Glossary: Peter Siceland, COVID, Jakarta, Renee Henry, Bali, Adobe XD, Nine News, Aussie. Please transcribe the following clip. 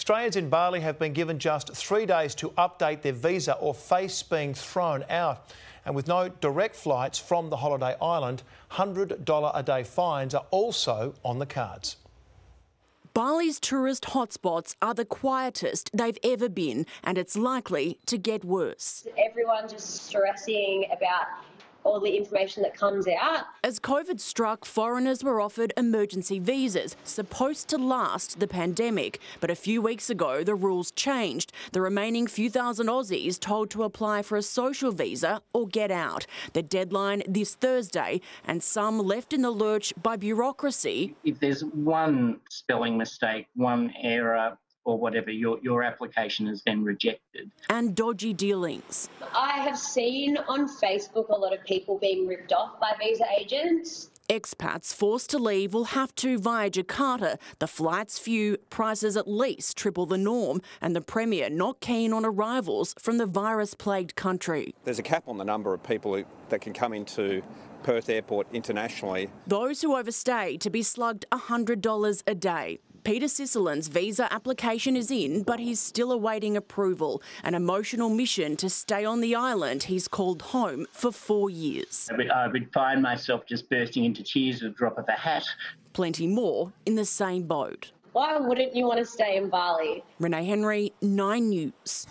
Australians in Bali have been given just 3 days to update their visa or face being thrown out. And with no direct flights from the holiday island, $100 a day fines are also on the cards. Bali's tourist hotspots are the quietest they've ever been, and it's likely to get worse. Everyone's just stressing about all the information that comes out. As COVID struck, foreigners were offered emergency visas supposed to last the pandemic. But a few weeks ago, the rules changed. The remaining few thousand Aussies told to apply for a social visa or get out. The deadline this Thursday, and some left in the lurch by bureaucracy. If there's one spelling mistake, one error, or whatever, your application is then rejected. And dodgy dealings. I have seen on Facebook a lot of people being ripped off by visa agents. Expats forced to leave will have to via Jakarta. The flights few, prices at least triple the norm, and the Premier not keen on arrivals from the virus-plagued country. There's a cap on the number of people that can come into Perth Airport internationally. Those who overstay to be slugged $100 a day. Peter Siceland's visa application is in, but he's still awaiting approval, an emotional mission to stay on the island he's called home for 4 years. I would find myself just bursting into tears at the drop of a hat. Plenty more in the same boat. Why wouldn't you want to stay in Bali? Renee Henry, 9 News.